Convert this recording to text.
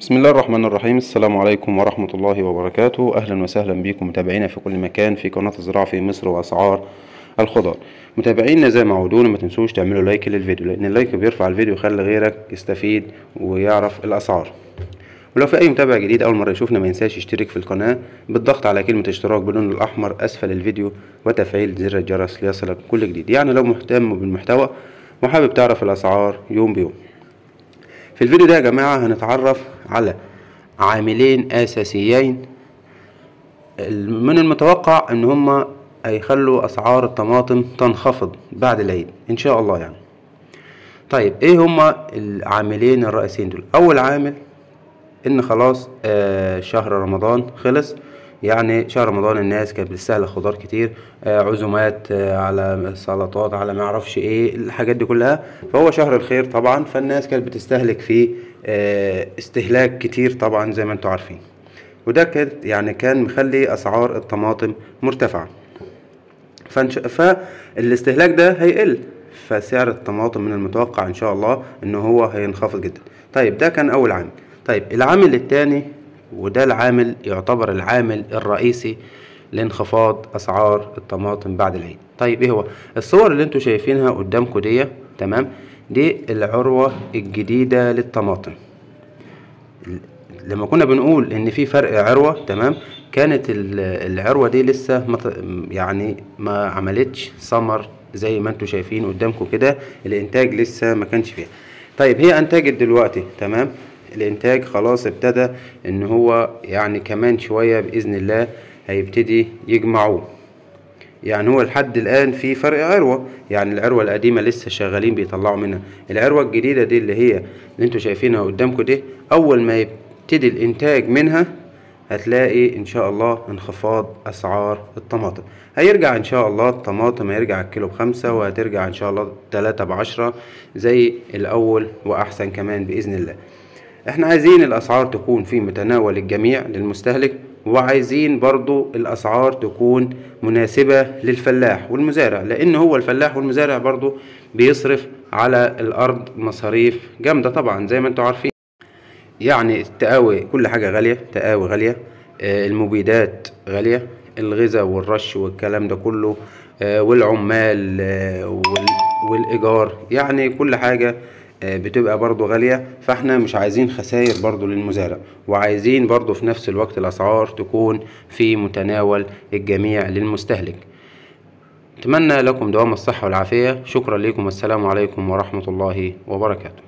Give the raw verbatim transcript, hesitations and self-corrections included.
بسم الله الرحمن الرحيم. السلام عليكم ورحمة الله وبركاته. أهلا وسهلا بكم متابعينا في كل مكان في قناة الزراعة في مصر وأسعار الخضار. متابعينا زي ما عودونا ما تنسوش تعملوا لايك للفيديو، لأن اللايك بيرفع الفيديو ويخلي غيرك يستفيد ويعرف الأسعار. ولو في أي متابع جديد أول مرة يشوفنا ما ينساش يشترك في القناة بالضغط على كلمة اشتراك باللون الأحمر أسفل الفيديو وتفعيل زر الجرس ليصلك كل جديد. يعني لو مهتم بالمحتوى وحابب تعرف الأسعار يوم بيوم. في الفيديو ده يا جماعة هنتعرف على عاملين أساسيين من المتوقع ان هما هيخلوا أسعار الطماطم تنخفض بعد العيد ان شاء الله. يعني طيب ايه هما العاملين الرئيسيين دول؟ اول عامل ان خلاص آه شهر رمضان خلص، يعني شهر رمضان الناس كانت بتستهلك خضار كتير، آه عزومات، آه على سلطات، على ما اعرفش ايه الحاجات دي كلها، فهو شهر الخير طبعا، فالناس كانت بتستهلك فيه آه استهلاك كتير طبعا زي ما انتم عارفين، وده كان يعني كان مخلي اسعار الطماطم مرتفعه، فنش... فالاستهلاك ده هيقل، فسعر الطماطم من المتوقع ان شاء الله ان هو هينخفض جدا. طيب ده كان اول عامل. طيب العامل الثاني، وده العامل يعتبر العامل الرئيسي لانخفاض اسعار الطماطم بعد العيد. طيب ايه هو؟ الصور اللي انتوا شايفينها قدامكم دي، تمام، دي العروه الجديده للطماطم. لما كنا بنقول ان في فرق عروه، تمام، كانت العروه دي لسه ما يعني ما عملتش ثمر زي ما انتوا شايفين قدامكم كده، الانتاج لسه ما كانش فيها. طيب هي انتجت دلوقتي، تمام، الانتاج خلاص ابتدى ان هو يعني كمان شوية باذن الله هيبتدي يجمعوه. يعني هو لحد الان في فرق عروة، يعني العروة القديمة لسه شغالين بيطلعوا منها، العروة الجديدة دي اللي هي اللي انتوا شايفينها قدامكم دي اول ما يبتدي الانتاج منها هتلاقي ان شاء الله انخفاض اسعار الطماطم. هيرجع ان شاء الله الطماطم، هيرجع الكيلو بخمسة، وهترجع ان شاء الله تلاتة بعشرة زي الاول واحسن كمان باذن الله. احنا عايزين الاسعار تكون في متناول الجميع للمستهلك، وعايزين برضو الاسعار تكون مناسبة للفلاح والمزارع، لان هو الفلاح والمزارع برضو بيصرف على الارض مصاريف جامدة طبعا زي ما انتوا عارفين. يعني التقاوي كل حاجة غالية، تقاوي غالية، آه المبيدات غالية، الغذاء والرش والكلام ده كله، آه والعمال، آه وال والايجار، يعني كل حاجة بتبقى برضو غالية، فاحنا مش عايزين خسائر برضو للمزارع، وعايزين برضو في نفس الوقت الاسعار تكون في متناول الجميع للمستهلك. اتمنى لكم دوام الصحة والعافية. شكرا لكم والسلام عليكم ورحمة الله وبركاته.